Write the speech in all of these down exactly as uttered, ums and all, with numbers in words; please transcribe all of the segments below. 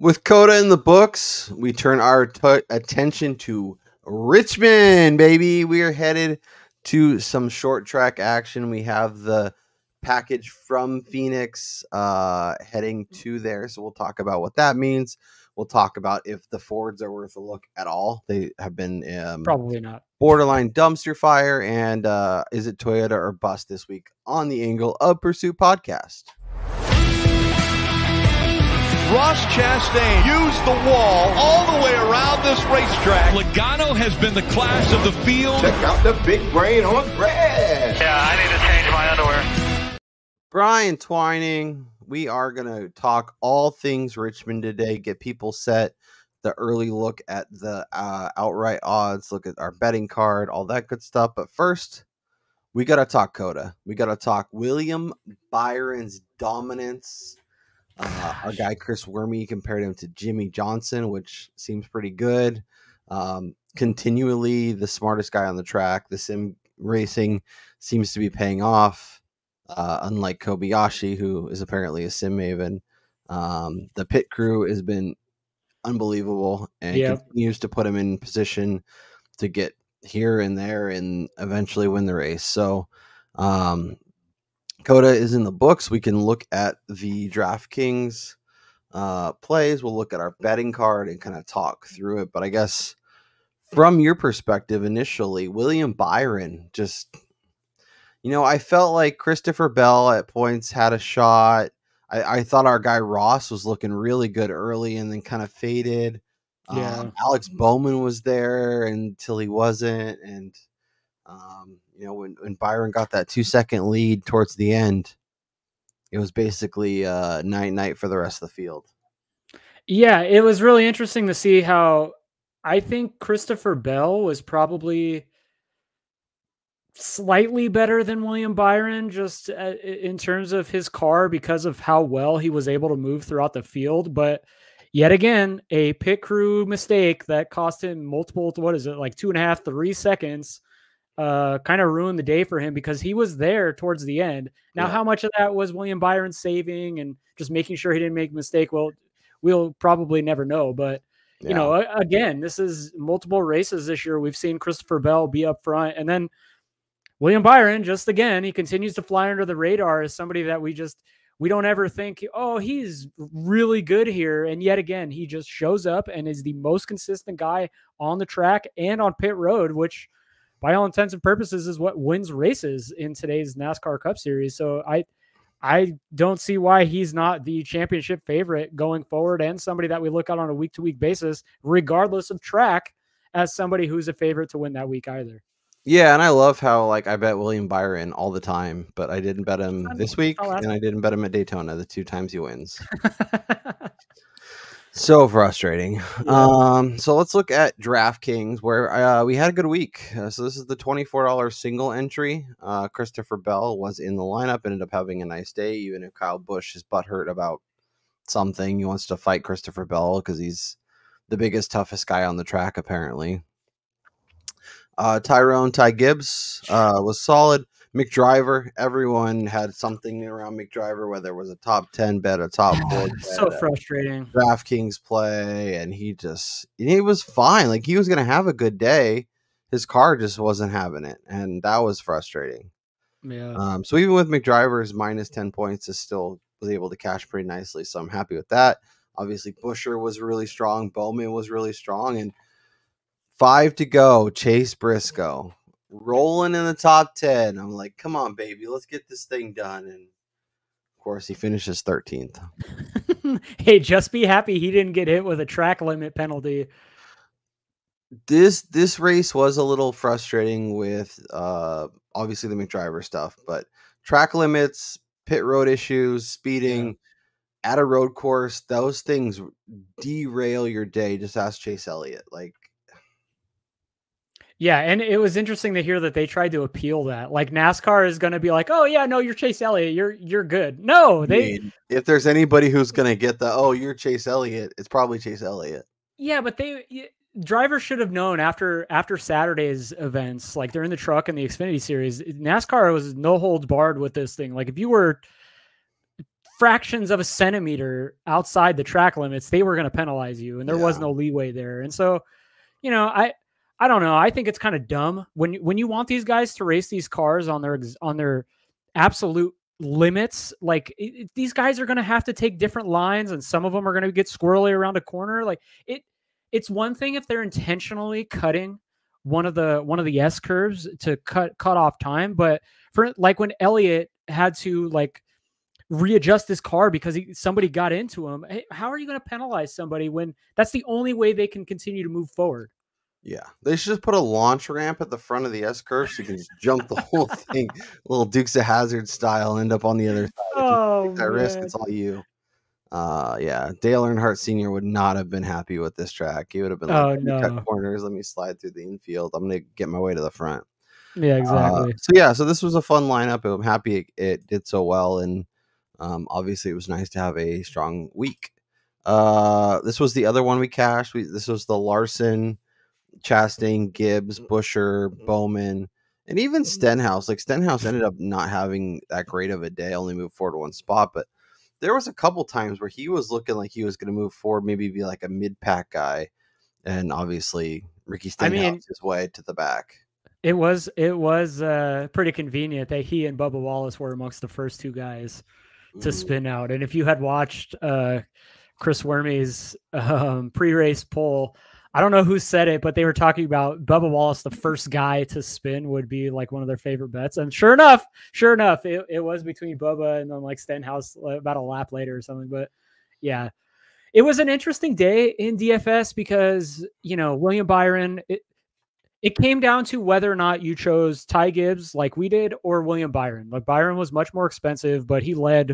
With Coda in the books, we turn our t attention to Richmond, baby. We are headed to some short track action. We have the package from Phoenix uh, heading to there, so we'll talk about what that means. We'll talk about if the Fords are worth a look at all. They have been um, probably not borderline dumpster fire. And uh, is it Toyota or bust this week on the Angle of Pursuit podcast? Ross Chastain used the wall all the way around this racetrack. Logano has been the class of the field. Check out the big brain on Brad. Yeah, I need to change my underwear. Brian Twining. We are going to talk all things Richmond today, get people set, the early look at the uh, outright odds, look at our betting card, all that good stuff. But first, we got to talk Coda. We got to talk William Byron's dominance. Uh, our guy Chris Wormy compared him to Jimmy Johnson, which seems pretty good. Um, continually the smartest guy on the track. The sim racing seems to be paying off. Uh, unlike Kobayashi, who is apparently a sim maven, um, the pit crew has been unbelievable and yep. continues to put him in position to get here and there and eventually win the race. So um, Coda is in the books. We can look at the DraftKings uh, plays. We'll look at our betting card and kind of talk through it. But I guess from your perspective, initially, William Byron just... You know, I felt like Christopher Bell at points had a shot. I, I thought our guy Ross was looking really good early and then kind of faded. Yeah. Um, Alex Bowman was there until he wasn't. And, um, you know, when, when Byron got that two second lead towards the end, it was basically uh, night night for the rest of the field. Yeah, it was really interesting to see how I think Christopher Bell was probably slightly better than William Byron just in terms of his car because of how well he was able to move throughout the field. But yet again, a pit crew mistake that cost him multiple, what is it, like two and a half, three seconds, uh, kind of ruined the day for him because he was there towards the end. Now, yeah. How much of that was William Byron saving and just making sure he didn't make a mistake? Well, we'll probably never know, but yeah. You know, again, this is multiple races this year. We've seen Christopher Bell be up front, and then William Byron, just again, he continues to fly under the radar as somebody that we just, we don't ever think, oh, he's really good here. And yet again, he just shows up and is the most consistent guy on the track and on pit road, which by all intents and purposes is what wins races in today's NASCAR Cup Series. So I, I don't see why he's not the championship favorite going forward and somebody that we look at on a week-to-week basis, regardless of track, as somebody who's a favorite to win that week either. Yeah, and I love how, like, I bet William Byron all the time, but I didn't bet him this week, and I didn't bet him at Daytona, the two times he wins. So frustrating. Um, so let's look at DraftKings, where uh, we had a good week. Uh, so this is the twenty-four dollar single entry. Uh, Christopher Bell was in the lineup, ended up having a nice day, even if Kyle Busch is butthurt about something. He wants to fight Christopher Bell because he's the biggest, toughest guy on the track, apparently. Uh, Tyrone, Ty Gibbs uh, was solid. McDriver, everyone had something around McDriver, whether it was a top ten bet, a top four bet, so frustrating. DraftKings play, and he just, he was fine. Like, he was going to have a good day. His car just wasn't having it, and that was frustrating. Yeah. Um, so even with McDriver's minus ten points, is still was able to cash pretty nicely, so I'm happy with that. Obviously, Buescher was really strong. Bowman was really strong, and five to go, Chase Briscoe rolling in the top ten. I'm like, come on, baby, let's get this thing done. And of course, he finishes thirteenth. Hey, just be happy he didn't get hit with a track limit penalty. This this race was a little frustrating with uh, obviously the McDriver stuff, but track limits, pit road issues, speeding. Yeah. At a road course, those things derail your day. Just ask Chase Elliott, like. Yeah, and it was interesting to hear that they tried to appeal that. Like, NASCAR is going to be like, "Oh yeah, no, you're Chase Elliott. You're you're good." No, they. I mean, if there's anybody who's going to get the "Oh, you're Chase Elliott," it's probably Chase Elliott. Yeah, but they drivers should have known after after Saturday's events. Like, they're in the truck and the Xfinity Series. NASCAR was no holds barred with this thing. Like, if you were fractions of a centimeter outside the track limits, they were going to penalize you, and there yeah. was no leeway there. And so, you know, I, I don't know. I think it's kind of dumb when, when you want these guys to race these cars on their, on their absolute limits. Like it, it, these guys are going to have to take different lines, and some of them are going to get squirrely around a corner. Like it, it's one thing if they're intentionally cutting one of the, one of the S curves to cut, cut off time. But for like when Elliott had to like readjust his car because he, somebody got into him. How are you going to penalize somebody when that's the only way they can continue to move forward? Yeah. They should just put a launch ramp at the front of the S curve so you can just jump the whole thing. Little Dukes of Hazzard style, end up on the other side. Oh, if you take that man. risk, it's all you. Uh, yeah. Dale Earnhardt Senior would not have been happy with this track. He would have been like, oh, no. cut corners. Let me slide through the infield. I'm going to get my way to the front. Yeah, exactly. Uh, so yeah. So this was a fun lineup. I'm happy it, it did so well. And, Um, obviously, it was nice to have a strong week. Uh, this was the other one we cashed. We, this was the Larson, Chastain, Gibbs, Buescher, Bowman, and even Stenhouse. Like Stenhouse ended up not having that great of a day, only moved forward to one spot. But there was a couple times where he was looking like he was going to move forward, maybe be like a mid-pack guy. And obviously, Ricky Stenhouse I mean, his way to the back. It was, it was uh, pretty convenient that he and Bubba Wallace were amongst the first two guys to spin out. And if you had watched uh Chris Wormy's um pre-race poll, I don't know who said it, but they were talking about Bubba Wallace, the first guy to spin, would be like one of their favorite bets. And sure enough, sure enough, it, it was between Bubba and then like Stenhouse about a lap later or something. But yeah, it was an interesting day in D F S because, you know, William Byron, it, It came down to whether or not you chose Ty Gibbs like we did or William Byron. Like Byron was much more expensive, but he led,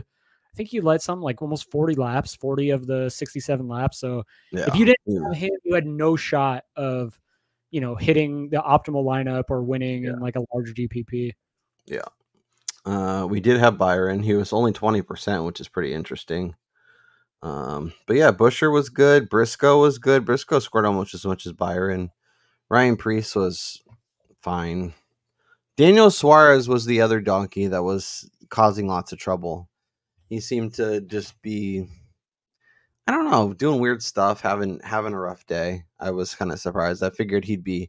I think he led something like almost forty laps, forty of the sixty-seven laps. So yeah. if you didn't yeah. have him, you had no shot of, you know, hitting the optimal lineup or winning yeah. in like a larger G P P. Yeah. Uh, we did have Byron. He was only twenty percent, which is pretty interesting. Um, but yeah, Buescher was good. Briscoe was good. Briscoe scored almost as much as Byron. Ryan Preece was fine. Daniel Suarez was the other donkey that was causing lots of trouble. He seemed to just be, I don't know, doing weird stuff, having having a rough day. I was kind of surprised. I figured he'd be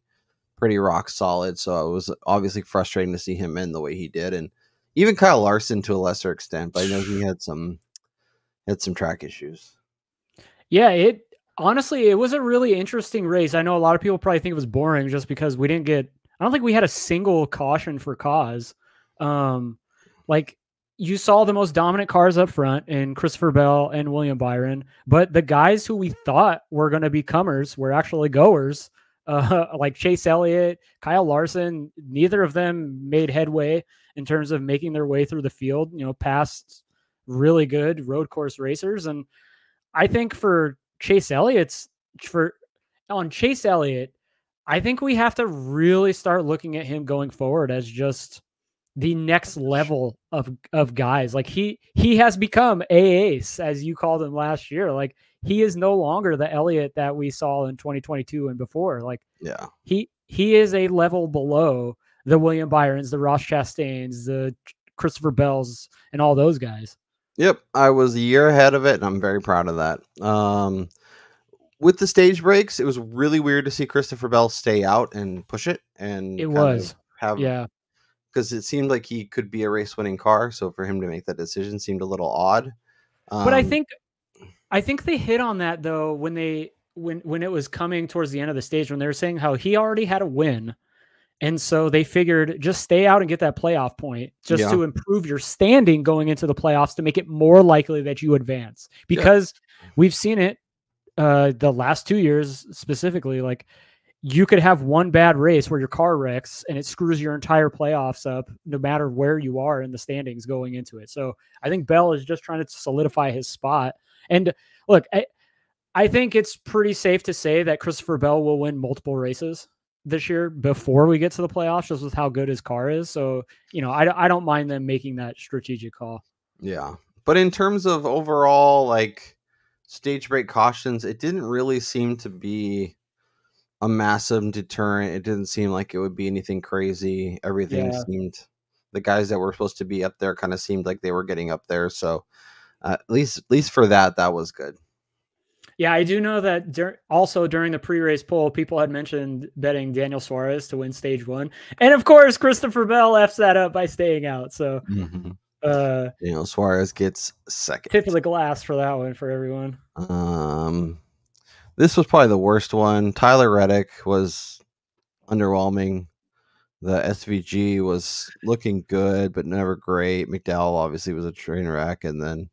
pretty rock solid, so it was obviously frustrating to see him end the way he did. And even Kyle Larson to a lesser extent, but I know he had some had some track issues. Yeah, it honestly, it was a really interesting race. I know a lot of people probably think it was boring just because we didn't get, I don't think we had a single caution for cause. Um, like you saw the most dominant cars up front in Christopher Bell and William Byron, but the guys who we thought were going to be comers were actually goers, uh, like Chase Elliott, Kyle Larson. Neither of them made headway in terms of making their way through the field, you know, past really good road course racers. And I think for Chase Elliott's for on Chase Elliott, I think we have to really start looking at him going forward as just the next level of, of guys. Like he, he has become a ace, as you called him last year. Like he is no longer the Elliott that we saw in twenty twenty-two and before. Like yeah, he, he is a level below the William Byrons, the Ross Chastains, the Christopher Bells, and all those guys. Yep, I was a year ahead of it, and I'm very proud of that. Um, with the stage breaks, it was really weird to see Christopher Bell stay out and push it. And it was. Have, yeah. Because it seemed like he could be a race-winning car, so for him to make that decision seemed a little odd. Um, but I think I think they hit on that, though, when, they, when, when it was coming towards the end of the stage, when they were saying how he already had a win. And so they figured just stay out and get that playoff point just yeah. to improve your standing going into the playoffs to make it more likely that you advance, because yeah. we've seen it uh, the last two years specifically, like you could have one bad race where your car wrecks and it screws your entire playoffs up no matter where you are in the standings going into it. So I think Bell is just trying to solidify his spot. And look, I, I think it's pretty safe to say that Christopher Bell will win multiple races this year before we get to the playoffs, just with how good his car is. So, you know, I, I don't mind them making that strategic call. Yeah. But in terms of overall, like stage break cautions, it didn't really seem to be a massive deterrent. It didn't seem like it would be anything crazy. Everything yeah. seemed, the guys that were supposed to be up there kind of seemed like they were getting up there. So uh, at least, at least for that, that was good. Yeah, I do know that dur also during the pre-race poll, people had mentioned betting Daniel Suarez to win stage one. And of course, Christopher Bell F's that up by staying out. So mm-hmm. uh, Daniel Suarez gets second. Tip of the glass for that one for everyone. Um, this was probably the worst one. Tyler Reddick was underwhelming. The S V G was looking good, but never great. McDowell obviously was a train wreck, and then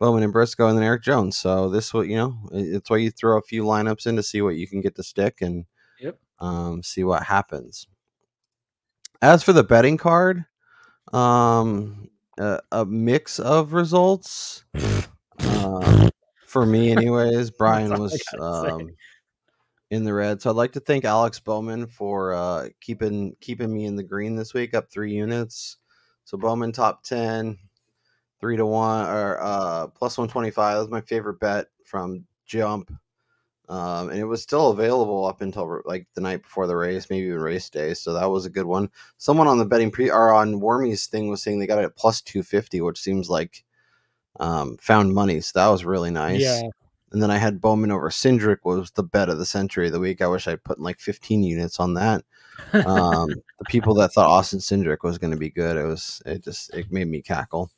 Bowman and Briscoe, and then Eric Jones. So this will, you know, it's why you throw a few lineups in to see what you can get to stick and yep. um, see what happens. As for the betting card, um, a, a mix of results uh, for me anyways. Brian was um, in the red. So I'd like to thank Alex Bowman for uh, keeping, keeping me in the green this week, up three units. So Bowman top ten. Three to one or uh, plus one twenty-five. That was my favorite bet from Jump. Um, and it was still available up until like the night before the race, maybe even race day. So that was a good one. Someone on the betting pre or on Wormy's thing was saying they got it at plus two fifty, which seems like um, found money. So that was really nice. Yeah. And then I had Bowman over Cindric was the bet of the century of the week. I wish I put in like fifteen units on that. Um, the people that thought Austin Cindric was going to be good, it was, it just, it made me cackle.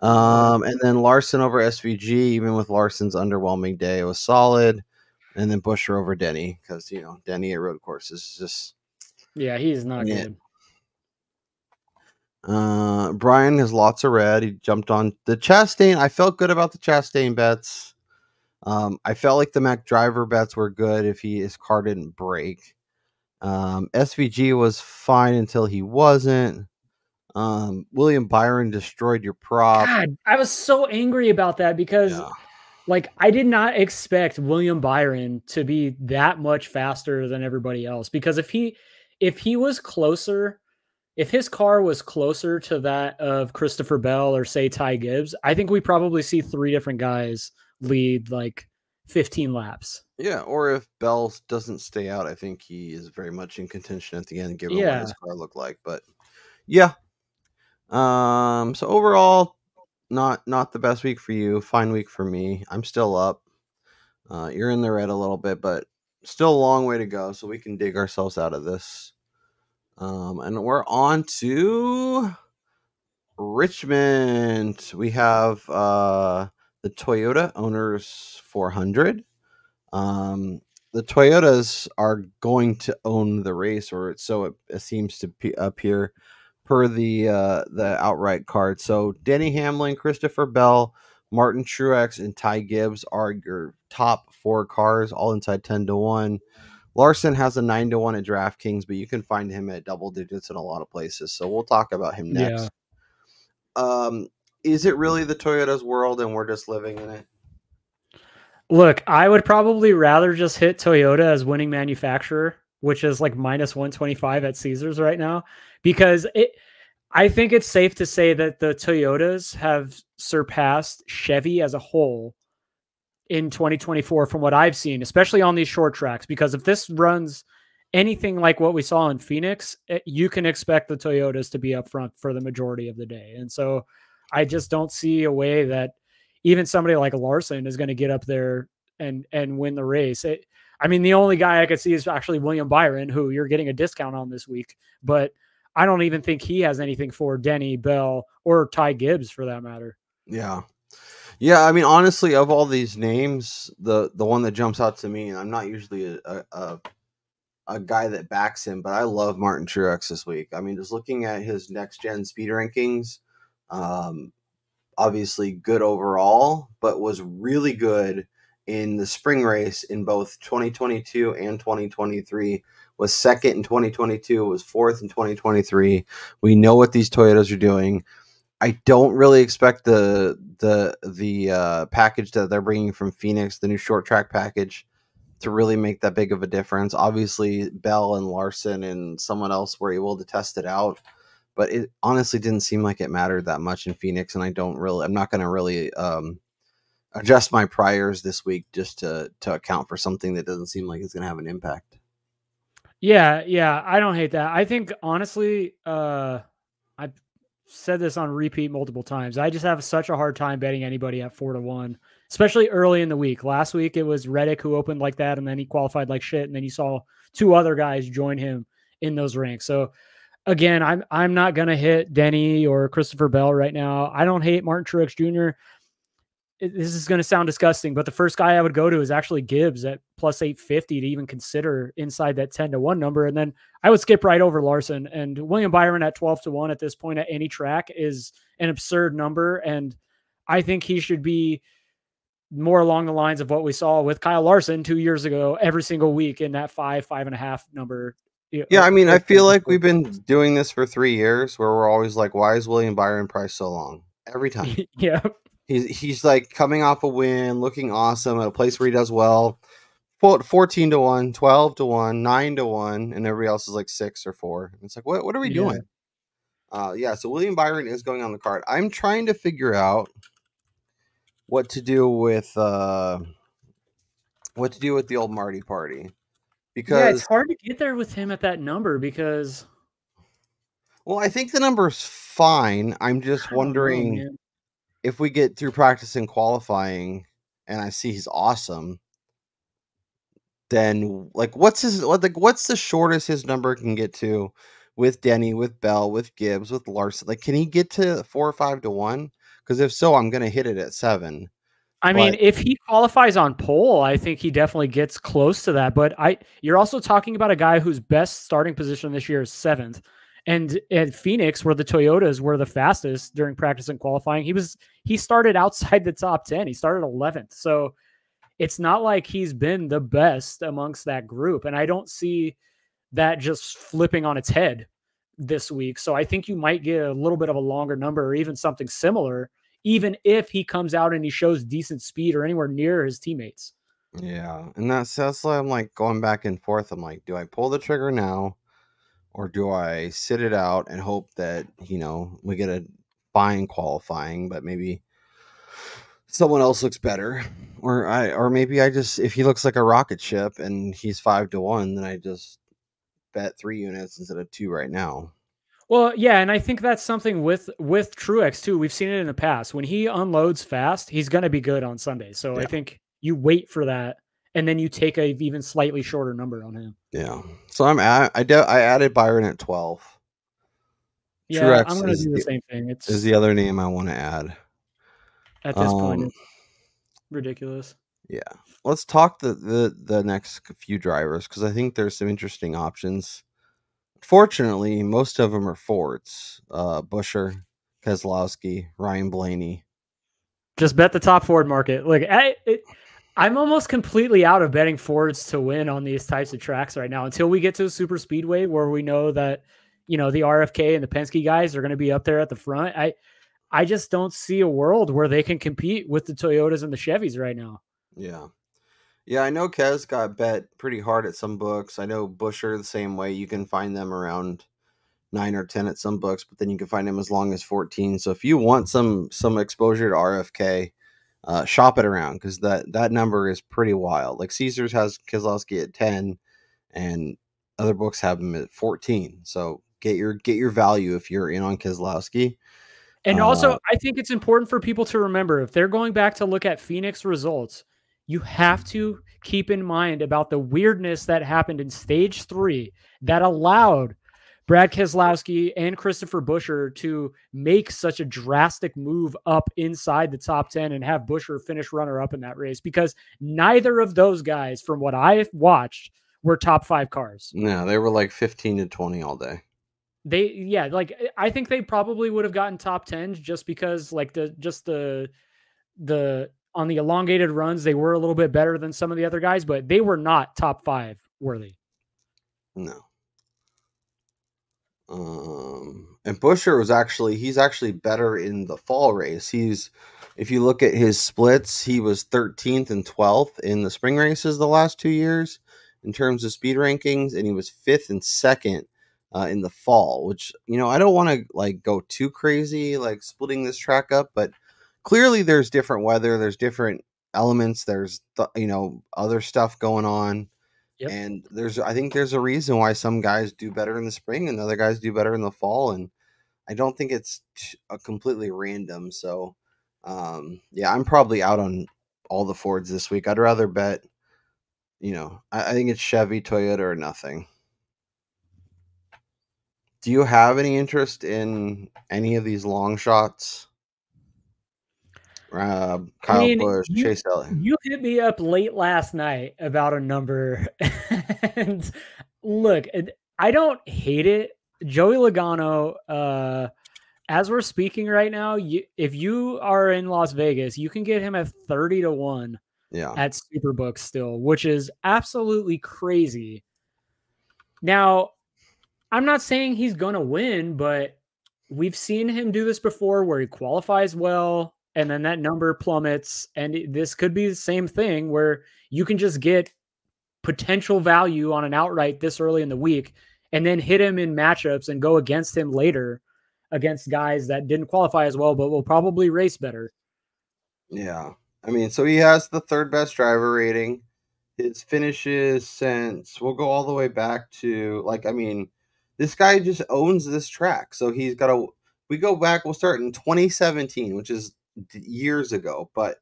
Um, and then Larson over S V G, even with Larson's underwhelming day, it was solid. And then Buescher over Denny, because, you know, Denny at road courses is just... Yeah, he's not yeah. good. Uh, Brian has lots of red. He jumped on the Chastain. I felt good about the Chastain bets. Um, I felt like the McDriver bets were good if he, his car didn't break. Um, S V G was fine until he wasn't. Um, William Byron destroyed your prop. God, I was so angry about that because yeah. like I did not expect William Byron to be that much faster than everybody else, because if he if he was closer, if his car was closer to that of Christopher Bell or say Ty Gibbs, I think we probably see three different guys lead like fifteen laps. Yeah, or if Bell doesn't stay out, I think he is very much in contention at the end given yeah. what his car looked like, but yeah. Um, so overall, not, not the best week for you. Fine week for me. I'm still up. Uh, you're in the red a little bit, but still a long way to go. So we can dig ourselves out of this. Um, and we're on to Richmond. We have, uh, the Toyota Owners four hundred. Um, the Toyotas are going to own the race, or so it, it seems to be up here. Per the uh, the outright card. So Denny Hamlin, Christopher Bell, Martin Truex, and Ty Gibbs are your top four cars, all inside ten to one. Larson has a nine to one at DraftKings, but you can find him at double digits in a lot of places. So we'll talk about him next. Yeah. Um, is it really the Toyota's world and we're just living in it? Look, I would probably rather just hit Toyota as winning manufacturer, which is like minus one twenty-five at Caesars right now, because it, I think it's safe to say that the Toyotas have surpassed Chevy as a whole in twenty twenty-four from what I've seen, especially on these short tracks, because if this runs anything like what we saw in Phoenix, it, you can expect the Toyotas to be up front for the majority of the day. And so I just don't see a way that even somebody like Larson is going to get up there and, and win the race. It, I mean, the only guy I could see is actually William Byron, who you're getting a discount on this week, but I don't even think he has anything for Denny, Bell, or Ty Gibbs for that matter. Yeah. Yeah. I mean, honestly, of all these names, the, the one that jumps out to me, and I'm not usually a, a, a guy that backs him, but I love Martin Truex this week. I mean, just looking at his next gen speed rankings, um, obviously good overall, but was really good in the spring race in both twenty twenty-two and twenty twenty-three. Was second in twenty twenty-two, was fourth in twenty twenty-three. We know what these Toyotas are doing. I don't really expect the the the uh package that they're bringing from Phoenix, the new short track package, to really make that big of a difference. Obviously Bell and Larson and someone else were able to test it out, but it honestly didn't seem like it mattered that much in Phoenix, and I don't really I'm not going to really um adjust my priors this week just to to account for something that doesn't seem like it's going to have an impact. Yeah, yeah, I don't hate that. I think honestly, uh, I said this on repeat multiple times. I just have such a hard time betting anybody at four to one, especially early in the week. Last week it was Reddick who opened like that, and then he qualified like shit, and then you saw two other guys join him in those ranks. So again, I'm I'm not gonna hit Denny or Christopher Bell right now. I don't hate Martin Truex Junior It, this is gonna sound disgusting, but the first guy I would go to is actually Gibbs at plus eight fifty to even consider inside that ten to one number, and then I would skip right over Larson and William Byron at twelve to one at this point at any track is an absurd number, and I think he should be more along the lines of what we saw with Kyle Larson two years ago, every single week in that five five and a half number. Yeah, I mean, I feel like we've been doing this for three years where we're always like, why is William Byron priced so long? Every time. Yeah. He's, he's like coming off a win, looking awesome at a place where he does well. fourteen to one, twelve to one, nine to one, and everybody else is like six or four. It's like, what, what are we yeah. doing? Uh, yeah, so William Byron is going on the card. I'm trying to figure out what to do with, uh, what to do with the old Marty party. Because, yeah, it's hard to get there with him at that number because. Well, I think the number's fine. I'm just wondering know, if we get through practice and qualifying, and I see he's awesome. Then, like, what's his like? What's the shortest his number can get to, with Denny, with Bell, with Gibbs, with Larson? Like, can he get to four or five to one? Because if so, I'm gonna hit it at seven. I mean, but if he qualifies on pole, I think he definitely gets close to that. But I, you're also talking about a guy whose best starting position this year is seventh. And at Phoenix, where the Toyotas were the fastest during practice and qualifying, he was he started outside the top ten. He started eleventh. So it's not like he's been the best amongst that group. And I don't see that just flipping on its head this week. So I think you might get a little bit of a longer number or even something similar, even if he comes out and he shows decent speed or anywhere near his teammates. Yeah. And that's, that's why I'm like going back and forth. I'm like, do I pull the trigger now or do I sit it out and hope that, you know, we get a fine qualifying, but maybe someone else looks better, or I, or maybe I just, if he looks like a rocket ship and he's five to one, then I just bet three units instead of two right now. Well, yeah, and I think that's something with with Truex, too. We've seen it in the past. When he unloads fast, he's going to be good on Sunday. So yeah. I think you wait for that, and then you take a even slightly shorter number on him. Yeah. So I'm at, I I added Byron at twelve. Yeah, Truex I'm going to do the, the same thing. It's is the other name I want to add. At this um, point, it's ridiculous. Yeah. Let's talk the, the, the next few drivers, because I think there's some interesting options. Fortunately, most of them are Fords. Uh, Buescher, Keselowski, Ryan Blaney. Just bet the top Ford market. Like I, it, I'm almost completely out of betting Fords to win on these types of tracks right now until we get to a super speedway where we know that, you know, the R F K and the Penske guys are going to be up there at the front. I, I just don't see a world where they can compete with the Toyotas and the Chevys right now. Yeah. Yeah, I know Kes got bet pretty hard at some books. I know Buescher the same way. You can find them around nine or ten at some books, but then you can find them as long as fourteen. So if you want some some exposure to R F K, uh, shop it around, because that, that number is pretty wild. Like Caesars has Keselowski at ten, and other books have him at fourteen. So get your get your value if you're in on Keselowski. And uh, also, I think it's important for people to remember, if they're going back to look at Phoenix results, you have to keep in mind about the weirdness that happened in stage three that allowed Brad Keselowski and Christopher Buescher to make such a drastic move up inside the top ten and have Buescher finish runner-up in that race, because neither of those guys, from what I watched, were top five cars. No, they were like fifteen to twenty all day. They, yeah, like I think they probably would have gotten top tens just because, like, the just the the. on the elongated runs, they were a little bit better than some of the other guys, but they were not top five worthy. No. Um, and Buescher was actually, he's actually better in the fall race. He's, if you look at his splits, he was thirteenth and twelfth in the spring races the last two years in terms of speed rankings. And he was fifth and second uh, in the fall, which, you know, I don't want to like go too crazy, like splitting this track up, but clearly, there's different weather, there's different elements, there's, th you know, other stuff going on. Yep. And there's, I think there's a reason why some guys do better in the spring and other guys do better in the fall. And I don't think it's t- uh, completely random. So, um, yeah, I'm probably out on all the Fords this week. I'd rather bet, you know, I, I think it's Chevy, Toyota, or nothing. Do you have any interest in any of these long shots? Uh, Kyle I mean, Busch, you, Chase Elliott. You hit me up late last night about a number. And look, I don't hate it. Joey Logano, uh, as we're speaking right now, you, if you are in Las Vegas, you can get him at thirty to one yeah. at Superbook still, which is absolutely crazy. Now, I'm not saying he's going to win, but we've seen him do this before where he qualifies well, and then that number plummets. And this could be the same thing where you can just get potential value on an outright this early in the week and then hit him in matchups and go against him later against guys that didn't qualify as well, but will probably race better. Yeah. I mean, so he has the third best driver rating. His finishes since we'll go all the way back to like, I mean, this guy just owns this track. So he's got a, we go back, we'll start in twenty seventeen, which is years ago, but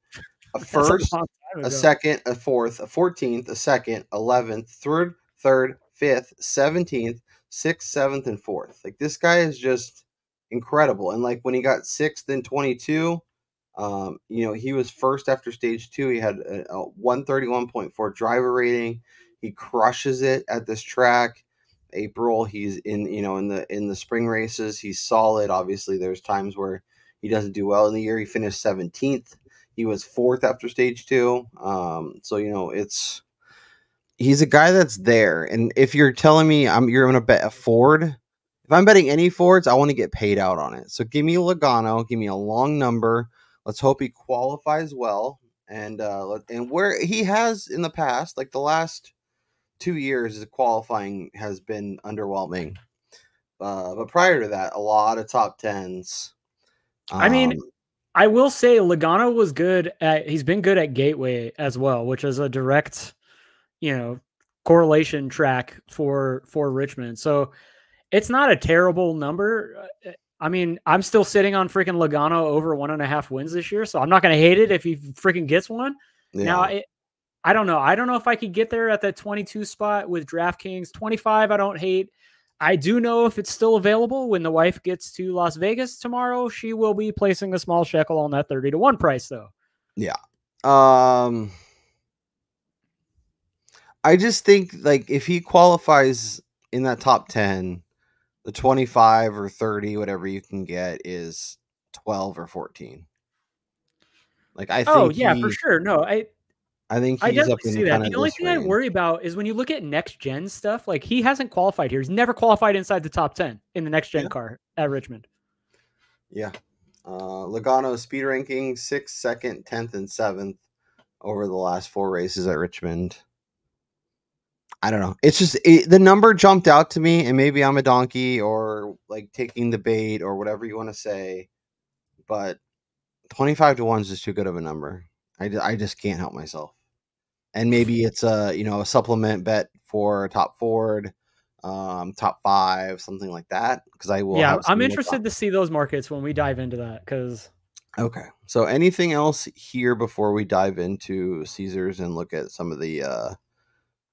a first, a, a second, a fourth, a fourteenth, a second, eleventh, third, third, fifth, seventeenth, sixth, seventh, and fourth. Like this guy is just incredible. And like when he got sixth in twenty-two, um, you know, he was first after stage two, he had a, a one thirty-one point four driver rating. He crushes it at this track. April, he's in, you know, in the in the spring races he's solid. Obviously there's times where he doesn't do well in the year. He finished seventeenth, he was fourth after stage two. Um so you know, it's he's a guy that's there. And if you're telling me i'm you're gonna bet a Ford, if I'm betting any Fords, I want to get paid out on it. So give me Logano, give me a long number, let's hope he qualifies well. And uh and where he has in the past, like the last two years, the qualifying has been underwhelming. Uh, but prior to that, a lot of top tens. Um, I mean, I will say Logano was good at, he's been good at Gateway as well, which is a direct, you know, correlation track for, for Richmond. So it's not a terrible number. I mean, I'm still sitting on freaking Logano over one and a half wins this year. So I'm not going to hate it if he freaking gets one. Yeah. Now, it, I don't know. I don't know if I could get there at that twenty-two spot with DraftKings. twenty-five, I don't hate. I do know if it's still available when the wife gets to Las Vegas tomorrow, she will be placing a small shekel on that thirty to one price, though. Yeah. Um, I just think, like, if he qualifies in that top ten, the twenty-five or thirty, whatever you can get, is twelve or fourteen. Like, I think. Oh, yeah, he, for sure. No, I. I think he's I up in see that. The only thing range I worry about is when you look at next gen stuff, like he hasn't qualified here. He's never qualified inside the top ten in the next gen yeah. car at Richmond. Yeah. Uh, Logano speed ranking sixth, second, tenth, and seventh over the last four races at Richmond. I don't know. It's just it, the number jumped out to me, and maybe I'm a donkey or like taking the bait or whatever you want to say, but twenty-five to one is just too good of a number. I, I just can't help myself. And maybe it's a, you know, a supplement bet for top Ford, um, top five, something like that. Because I will. Yeah, I'm interested to see those markets when we dive into that. Because okay, so anything else here before we dive into Caesars and look at some of the uh,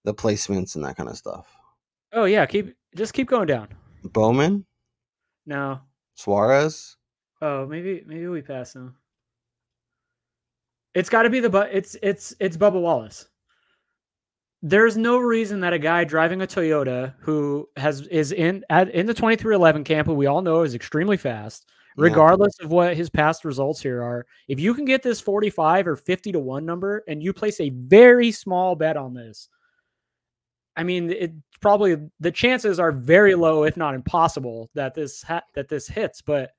the placements and that kind of stuff? Oh yeah, keep just keep going down. Bowman. No. Suarez. Oh, maybe maybe we pass him. It's got to be the but it's it's it's Bubba Wallace. There's no reason that a guy driving a Toyota who has is in at, in the twenty-three eleven camp, who we all know is extremely fast, regardless yeah. of what his past results here are. If you can get this forty-five or fifty to one number and you place a very small bet on this, I mean, it probably the chances are very low, if not impossible, that this ha- that this hits, but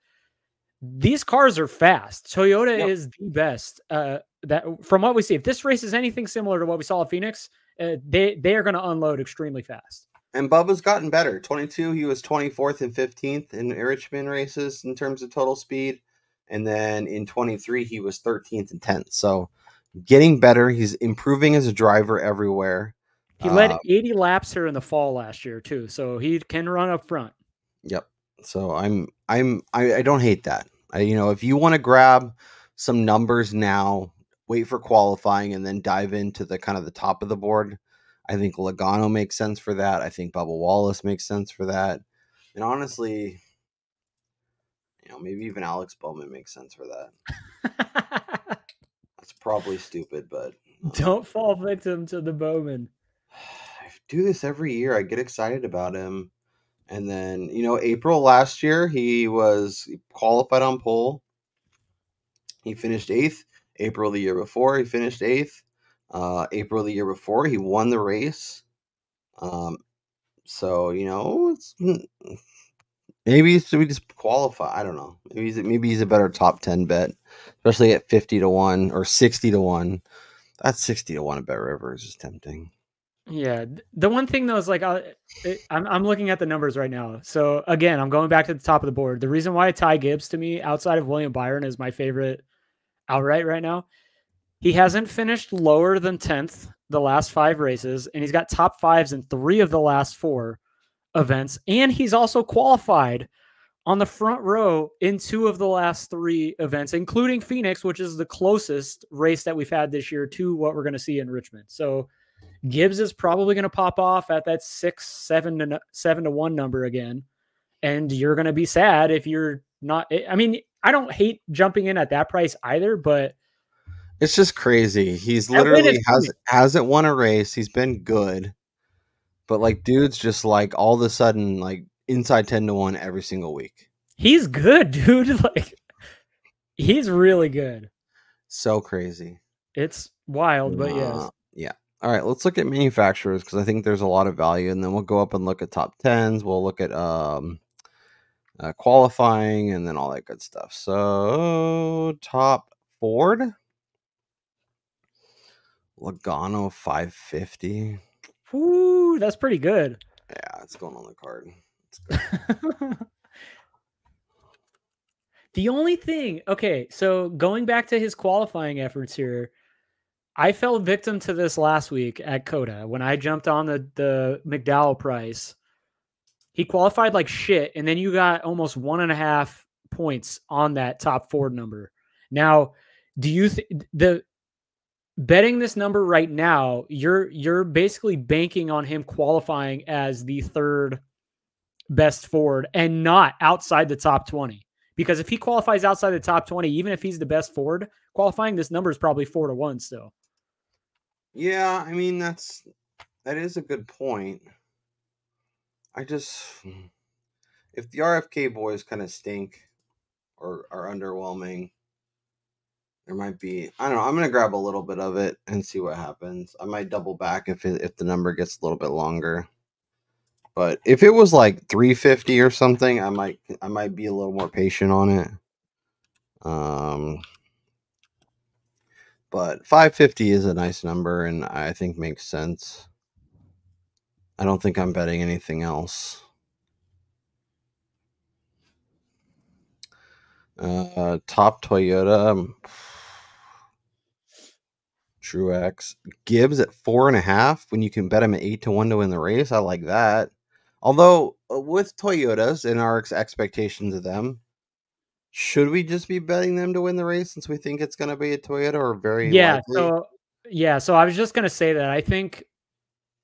these cars are fast. Toyota yep. is the best. Uh, that from what we see, if this race is anything similar to what we saw at Phoenix, uh, they they are going to unload extremely fast. And Bubba's gotten better. twenty-two, he was twenty-fourth and fifteenth in Richmond races in terms of total speed, and then in twenty-three he was thirteenth and tenth. So getting better. He's improving as a driver everywhere. He led um, eighty laps here in the fall last year too, so he can run up front. Yep. So I'm I'm I, I don't hate that. I, you know, if you want to grab some numbers now, wait for qualifying and then dive into the kind of the top of the board. I think Logano makes sense for that. I think Bubba Wallace makes sense for that. And honestly, you know, maybe even Alex Bowman makes sense for that. That's probably stupid, but um, don't fall victim to the Bowman. I do this every year. I get excited about him. And then, you know, April last year, he was qualified on pole. He finished eighth. April the year before, he finished eighth. Uh, April the year before, he won the race. Um, so, you know, it's, maybe should we just qualify? I don't know. Maybe he's, maybe he's a better top ten bet, especially at fifty to one or sixty to one. That's sixty to one to bet Rivers is tempting. Yeah. The one thing though is like, I, it, I'm, I'm looking at the numbers right now. So again, I'm going back to the top of the board. The reason why Ty Gibbs to me outside of William Byron is my favorite outright right now. He hasn't finished lower than tenth the last five races, and he's got top fives in three of the last four events. And he's also qualified on the front row in two of the last three events, including Phoenix, which is the closest race that we've had this year to what we're going to see in Richmond. So Gibbs is probably going to pop off at that six, seven to seven to one number again. And you're going to be sad if you're not, I mean, I don't hate jumping in at that price either, but it's just crazy. He's literally has, hasn't won a race. He's been good. But like dude's just like all of a sudden like inside ten to one every single week. He's good, dude. Like he's really good. So crazy. It's wild, but uh, yes. Yeah. All right, let's look at manufacturers because I think there's a lot of value, and then we'll go up and look at top tens. We'll look at um uh, qualifying and then all that good stuff. So top Ford. Logano five fifty. Ooh, that's pretty good. Yeah, it's going on the card. It's good. The only thing, okay, so going back to his qualifying efforts here, I fell victim to this last week at Coda when I jumped on the, the McDowell price. He qualified like shit, and then you got almost one and a half points on that top Ford number. Now, do you think the betting this number right now, you're you're basically banking on him qualifying as the third best Ford and not outside the top twenty. Because if he qualifies outside the top twenty, even if he's the best Ford qualifying, this number is probably four to one still. Yeah, I mean that's that is a good point. I just if the R F K boys kind of stink or are underwhelming. There might be, I don't know. I'm going to grab a little bit of it and see what happens. I might double back if it, if the number gets a little bit longer, but if it was like three fifty or something, I might, I might be a little more patient on it. Um, but five fifty is a nice number and I think makes sense. I don't think I'm betting anything else. Uh, top Toyota. Truex. Gibbs at four and a half when you can bet him at eight to one to win the race. I like that. Although with Toyotas and our expectations of them, should we just be betting them to win the race since we think it's going to be a Toyota or very yeah, likely? So, yeah. So I was just going to say that I think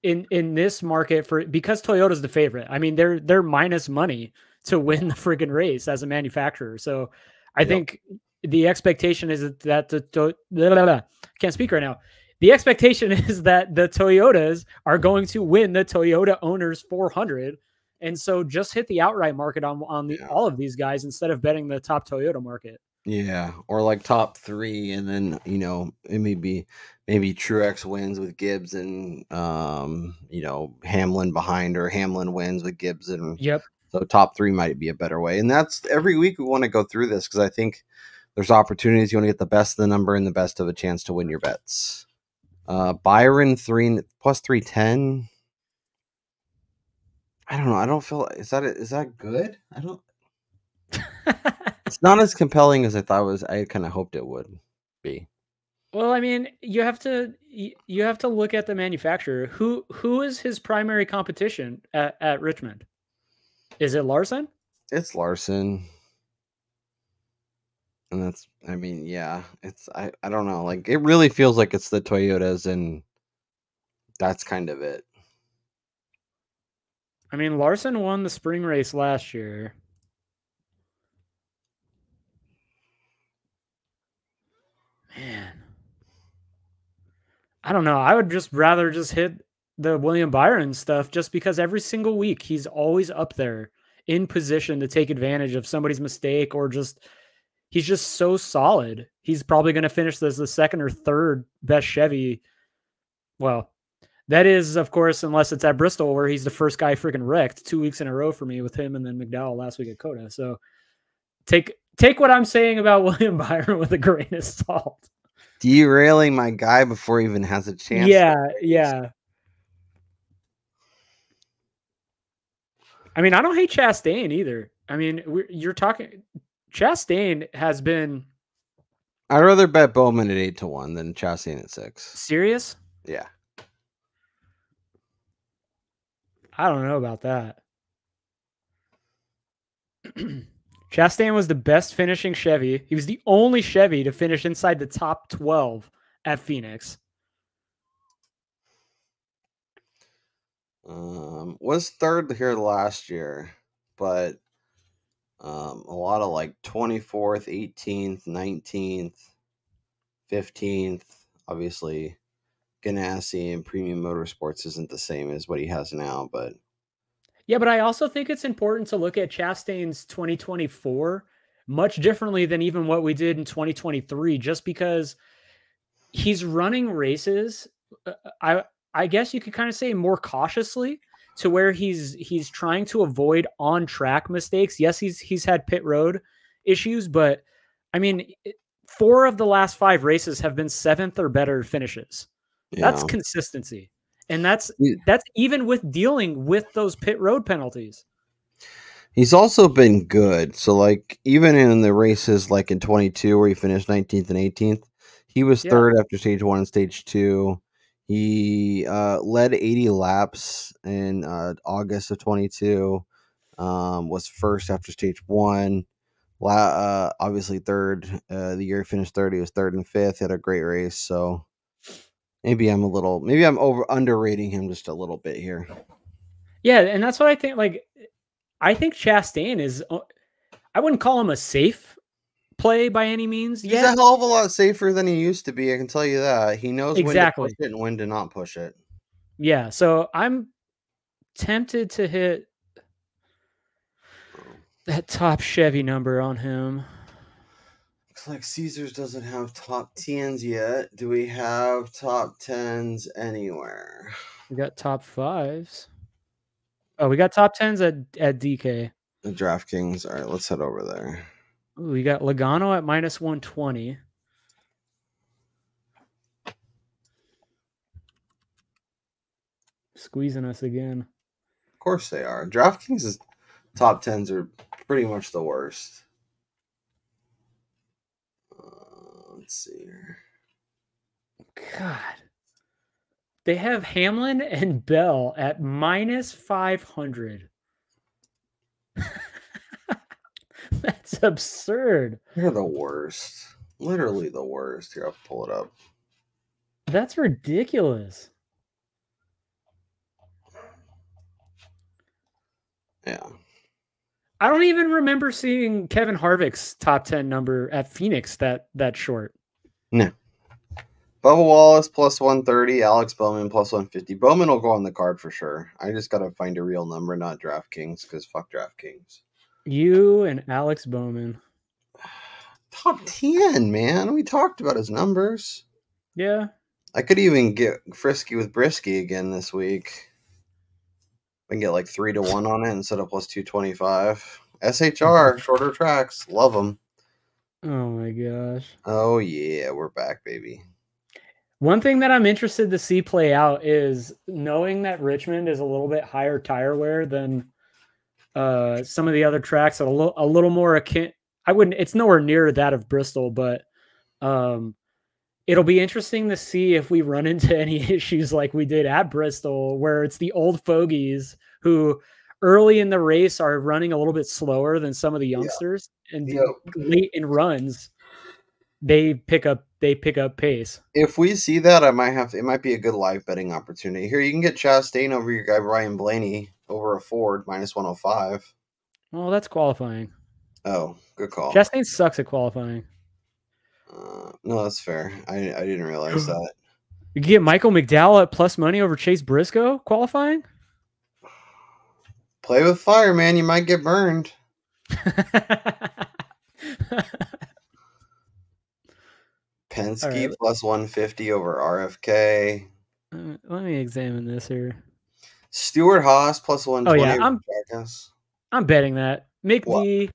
in, in this market for, because Toyota's the favorite, I mean, they're, they're minus money to win the friggin' race as a manufacturer. So I yep. think the expectation is that the to blah, blah, blah. Can't speak right now. The expectation is that the Toyotas are going to win the Toyota Owners four hundred. And so just hit the outright market on, on the, yeah. all of these guys instead of betting the top Toyota market. Yeah. Or like top three. And then, you know, it may be maybe Truex wins with Gibbs and, um, you know, Hamlin behind, or Hamlin wins with Gibbs. And yep. So top three might be a better way. And that's every week we want to go through this because I think there's opportunities. You want to get the best of the number and the best of a chance to win your bets. Uh, Byron three plus three ten. I don't know. I don't feel is that is that good? I don't. It's not as compelling as I thought it was. I kind of hoped it would be. Well, I mean, you have to you have to look at the manufacturer. Who who is his primary competition at, at Richmond? Is it Larson? it's Larson. And that's, I mean, yeah, it's, I, I don't know. Like, it really feels like it's the Toyotas, and that's kind of it. I mean, Larson won the spring race last year. Man. I don't know. I would just rather just hit the William Byron stuff, just because every single week he's always up there in position to take advantage of somebody's mistake, or just, he's just so solid. He's probably going to finish as the second or third best Chevy. Well, that is, of course, unless it's at Bristol, where he's the first guy freaking wrecked two weeks in a row for me with him and then McDowell last week at Coda. So take, take what I'm saying about William Byron with a grain of salt. Derailing my guy before he even has a chance. Yeah, yeah. I mean, I don't hate Chastain either. I mean, we're, you're talking... Chastain has been... I'd rather bet Bowman at eight to one than Chastain at six. Serious? Yeah. I don't know about that. Chastain was the best finishing Chevy. He was the only Chevy to finish inside the top twelve at Phoenix. Um, was third here last year, but... Um, a lot of like twenty-fourth, eighteenth, nineteenth, fifteenth. Obviously, Ganassi and Premium Motorsports isn't the same as what he has now, but yeah. But I also think it's important to look at Chastain's twenty twenty-four much differently than even what we did in twenty twenty-three, just because he's running races. I I guess you could kind of say more cautiously, to where he's he's trying to avoid on-track mistakes. Yes, he's he's had pit road issues, but, I mean, four of the last five races have been seventh or better finishes. Yeah. That's consistency. And that's yeah. that's even with dealing with those pit road penalties. He's also been good. So, like, even in the races, like in twenty-two, where he finished nineteenth and eighteenth, he was yeah. third after stage one and stage two. He uh, led eighty laps in uh, August of twenty-two, um, was first after stage one, La uh, obviously third. Uh, the year he finished third, he was third and fifth. He had a great race, so maybe I'm a little, maybe I'm over underrating him just a little bit here. Yeah, and that's what I think. Like, I think Chastain is, I wouldn't call him a safe play by any means. He's yet. a hell of a lot safer than he used to be. I can tell you that. He knows exactly when to push it and when to not push it. Yeah. So I'm tempted to hit that top Chevy number on him. Looks like Caesars doesn't have top tens yet. Do we have top tens anywhere? We got top fives. Oh, we got top tens at, at D K. The DraftKings. All right, let's head over there. Ooh, we got Logano at minus one twenty. Squeezing us again. Of course they are. DraftKings' top tens are pretty much the worst. Uh, let's see here. God. They have Hamlin and Bell at minus five hundred. That's absurd. They're the worst. Literally the worst. Here, I'll pull it up. That's ridiculous. Yeah. I don't even remember seeing Kevin Harvick's top ten number at Phoenix that, that short. No. Bubba Wallace plus one thirty. Alex Bowman plus one fifty. Bowman will go on the card for sure. I just got to find a real number, not DraftKings, because fuck DraftKings. You and Alex Bowman. Top ten, man. We talked about his numbers. Yeah. I could even get frisky with Brisky again this week. We can get like three to one on it instead of plus two twenty-five. S H R, shorter tracks. Love them. Oh, my gosh. Oh, yeah. We're back, baby. One thing that I'm interested to see play out is knowing that Richmond is a little bit higher tire wear than... Uh, some of the other tracks are a little, a little more akin. I wouldn't, it's nowhere near that of Bristol, but um, it'll be interesting to see if we run into any issues like we did at Bristol, where it's the old fogies who early in the race are running a little bit slower than some of the youngsters, yeah. and yeah. late in runs, they pick up they pick up pace. If we see that, I might have to, it might be a good live betting opportunity here. You can get Chastain over your guy Ryan Blaney over a Ford minus one hundred five. Well, that's qualifying. Oh, good call. Chastain sucks at qualifying. Uh, no, that's fair. I I didn't realize that. You can get Michael McDowell at plus money over Chase Briscoe qualifying. Play with fire, man. You might get burned. Penske right. plus one fifty over R F K. Uh, let me examine this here. Stuart Haas plus one twenty. Oh, yeah. I'm, I'm betting that. Mick what? D,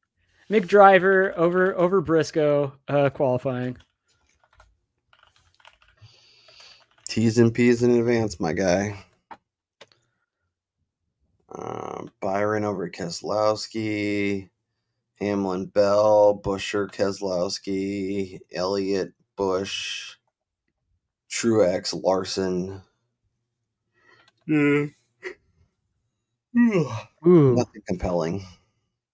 McDriver over, over Briscoe uh, qualifying. T's and P's in advance, my guy. Uh, Byron over Keselowski, Hamlin Bell, Buescher Keselowski, Elliott Busch, Truex Larson. Mm. Ooh. Nothing compelling.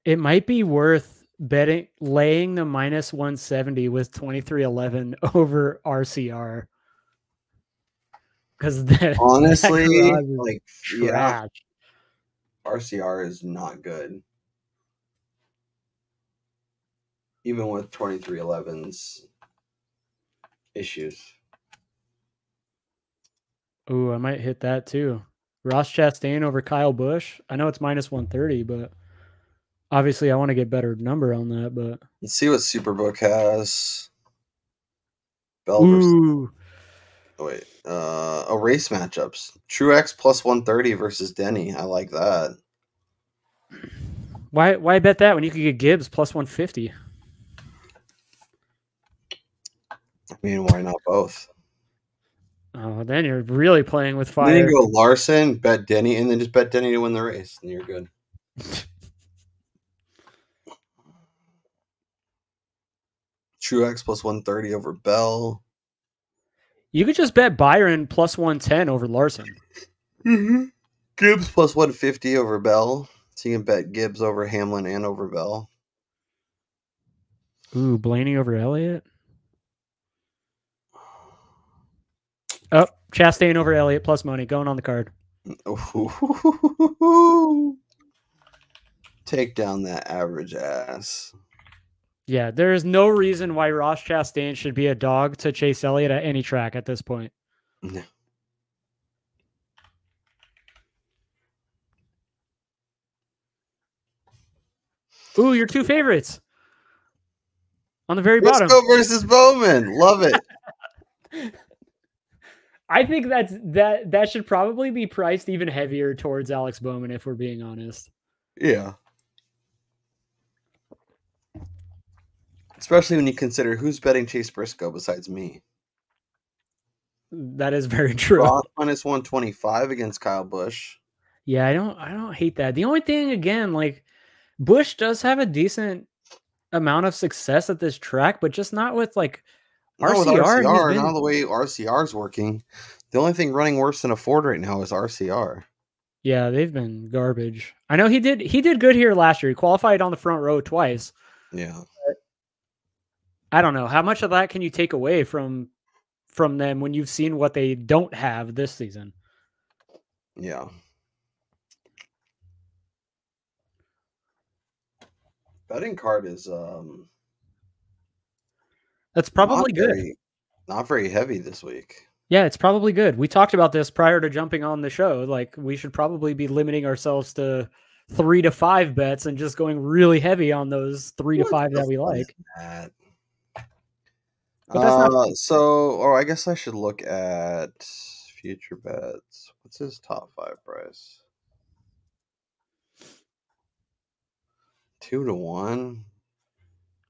It might be worth betting, laying the minus one seventy with twenty-three eleven over R C R. Because honestly, that like trash. Yeah. R C R is not good. Even with twenty-three eleven's issues. Ooh, I might hit that too. Ross Chastain over Kyle Busch. I know it's minus one thirty, but obviously I want to get better number on that. But let's see what Superbook has. Bell Ooh. Versus... Oh, wait. Uh, oh, race matchups. Truex plus one thirty versus Denny. I like that. Why why bet that when you could get Gibbs plus one fifty? I mean, why not both? Oh, then you're really playing with fire. Then you go Larson, bet Denny, and then just bet Denny to win the race, and you're good. Truex plus one thirty over Bell. You could just bet Byron plus one ten over Larson. Mm-hmm. Gibbs plus one fifty over Bell. So you can bet Gibbs over Hamlin and over Bell. Ooh, Blaney over Elliott. Oh, Chastain over Elliott plus money. Going on the card. Ooh. Take down that average ass. Yeah, there is no reason why Ross Chastain should be a dog to Chase Elliott at any track at this point. No. Ooh, your two favorites. On the very Briscoe bottom. Versus Bowman. Love it. I think that's that that should probably be priced even heavier towards Alex Bowman if we're being honest. Yeah. Especially when you consider who's betting Chase Briscoe besides me. That is very true. Ross minus one twenty five against Kyle Busch. Yeah, I don't, I don't hate that. The only thing, again, like Busch does have a decent amount of success at this track, but just not with like R C R. No, with R C R been... Not the way R C R's working. The only thing running worse than a Ford right now is R C R. Yeah, they've been garbage. I know he did, he did good here last year. He qualified on the front row twice. Yeah. I don't know. How much of that can you take away from from them when you've seen what they don't have this season? Yeah. Betting card is um that's probably not very, good. Not very heavy this week. Yeah, it's probably good. We talked about this prior to jumping on the show. Like we should probably be limiting ourselves to three to five bets and just going really heavy on those three what to five that we like. That? But that's not uh, so, or I guess I should look at future bets. What's his top five price? Two to one.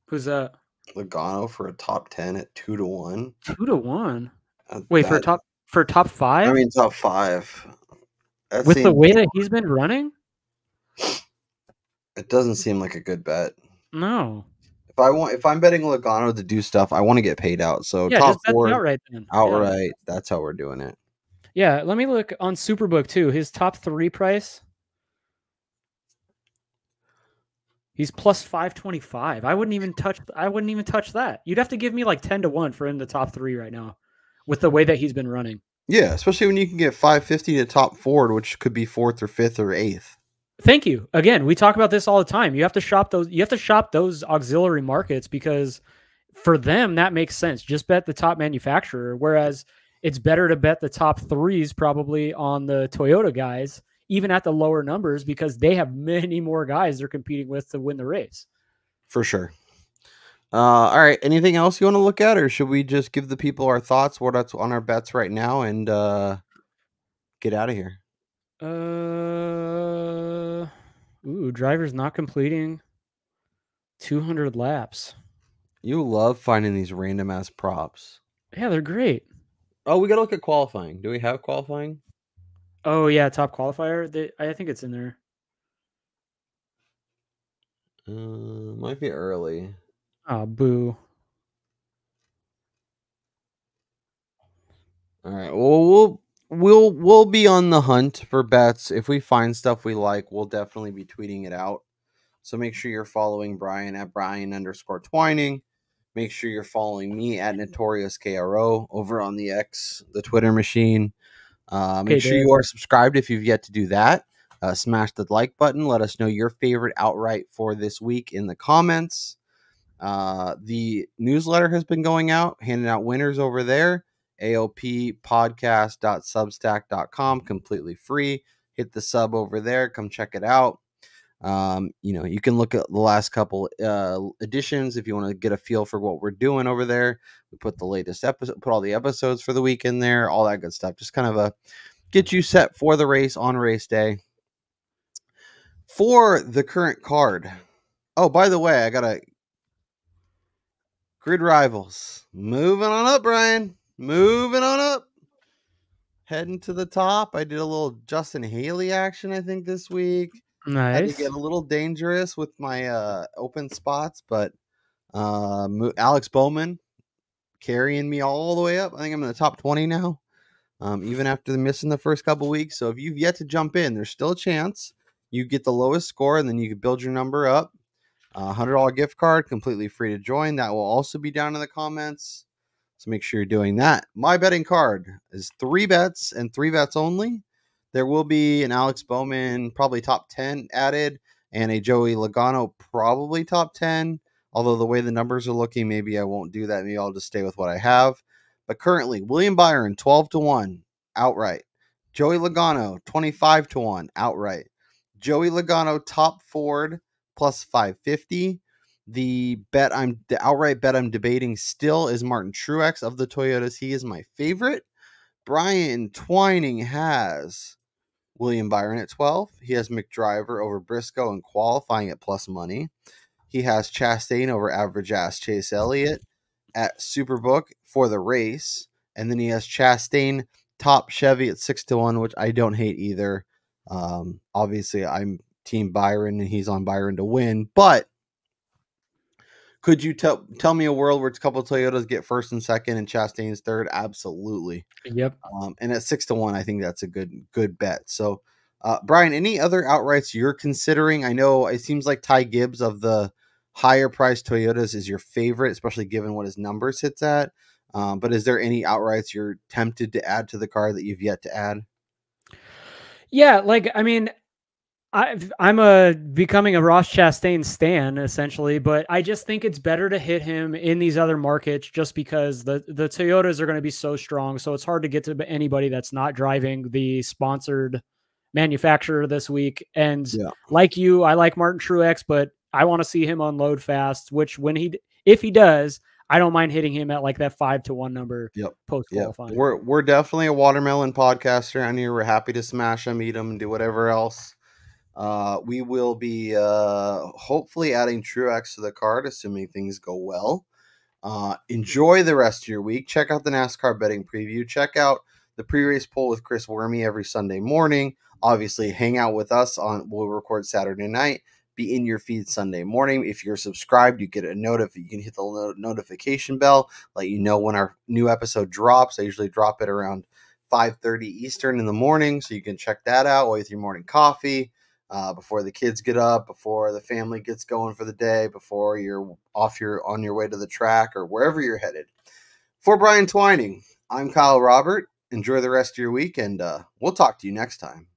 Who's that? Logano for a top ten at two to one. Two to one. Uh, Wait that, for a top for top five. I mean top five. That With the way that he's been running, it doesn't seem like a good bet. No. If I want, if I'm betting Logano to do stuff, I want to get paid out. So yeah, top four outright. Then. Outright, yeah. That's how we're doing it. Yeah, let me look on Superbook too. His top three price He's plus five twenty-five. I wouldn't even touch I wouldn't even touch that. You'd have to give me like ten to one for him to top three right now with the way that he's been running. Yeah, especially when you can get five fifty to top forward, which could be fourth or fifth or eighth. Thank you. Again, we talk about this all the time. You have to shop those you have to shop those auxiliary markets because for them that makes sense. Just bet the top manufacturer, whereas it's better to bet the top threes probably on the Toyota guys, even at the lower numbers, because they have many more guys they're competing with to win the race. For sure. Uh, all right. Anything else you want to look at, or should we just give the people our thoughts, what's on our bets right now, and uh, get out of here? Uh, ooh, drivers not completing two hundred laps. You love finding these random ass props. Yeah, they're great. Oh, we got to look at qualifying. Do we have qualifying? Oh, yeah, top qualifier. They, I think it's in there. Uh, might be early. Oh, boo. All right. Well, we'll we'll we'll be on the hunt for bets. If we find stuff we like, we'll definitely be tweeting it out. So make sure you're following Brian at Brian underscore Twining. Make sure you're following me at Notorious K R O over on the X, the Twitter machine. Uh, make okay, sure you are subscribed if you've yet to do that. Uh, smash the like button. Let us know your favorite outright for this week in the comments. Uh, the newsletter has been going out, handing out winners over there. A O P podcast dot substack dot com, completely free. Hit the sub over there. Come check it out. Um, you know, you can look at the last couple uh, editions if you want to get a feel for what we're doing over there. We put the latest episode, put all the episodes for the week in there, all that good stuff. Just kind of a get you set for the race on race day. For the current card. Oh, by the way, I got a Grid Rivals. Moving on up, Brian. Moving on up. Heading to the top. I did a little Justin Haley action, I think, this week. Nice. I had to get a little dangerous with my uh, open spots, but uh, Alex Bowman carrying me all the way up. I think I'm in the top twenty now, um, even after the missing the first couple weeks. So if you've yet to jump in, there's still a chance. You get the lowest score, and then you can build your number up. Uh, one hundred dollar gift card, completely free to join. That will also be down in the comments, so make sure you're doing that. My betting card is three bets and three bets only. There will be an Alex Bowman probably top ten added and a Joey Logano probably top ten. Although the way the numbers are looking, maybe I won't do that. Maybe I'll just stay with what I have. But currently, William Byron, twelve to one outright. Joey Logano, twenty-five to one outright. Joey Logano top Ford plus five fifty. The bet I'm the outright bet I'm debating still is Martin Truex of the Toyotas. He is my favorite. Brian Twining has William Byron at twelve. He has McDriver over Briscoe and qualifying at plus money. He has Chastain over average ass Chase Elliott at Superbook for the race. And then he has Chastain top Chevy at six to one, which I don't hate either. Um, obviously I'm team Byron and he's on Byron to win, but could you tell tell me a world where a couple of Toyotas get first and second and Chastain's third? Absolutely. Yep. Um, and at six to one, I think that's a good good bet. So, uh, Brian, any other outrights you're considering? I know it seems like Ty Gibbs of the higher priced Toyotas is your favorite, especially given what his number sits at. Um, but is there any outrights you're tempted to add to the card that you've yet to add? Yeah, like I mean. I've, I'm a becoming a Ross Chastain stan essentially, but I just think it's better to hit him in these other markets just because the, the Toyotas are going to be so strong. So it's hard to get to anybody that's not driving the sponsored manufacturer this week. And yeah. Like you, I like Martin Truex, but I want to see him unload fast, which when he, if he does, I don't mind hitting him at like that five to one number. Yep. Post qualifying. Yep. We're, we're definitely a watermelon podcaster. I knew we're happy to smash him, eat him and do whatever else. Uh, we will be uh, hopefully adding Truex to the card, assuming things go well. Uh, enjoy the rest of your week. Check out the NASCAR betting preview. Check out the pre-race poll with Chris Wormy every Sunday morning. Obviously, hang out with us on. We'll record Saturday night. Be in your feed Sunday morning. If you're subscribed, you get a notif. You can hit the no notification bell. Let you know when our new episode drops. I usually drop it around five thirty Eastern in the morning, so you can check that out with your morning coffee. uh, before the kids get up, before the family gets going for the day, before you're off your on your way to the track or wherever you're headed. For Brian Twining, I'm Kyle Robert. Enjoy the rest of your week, and uh, we'll talk to you next time.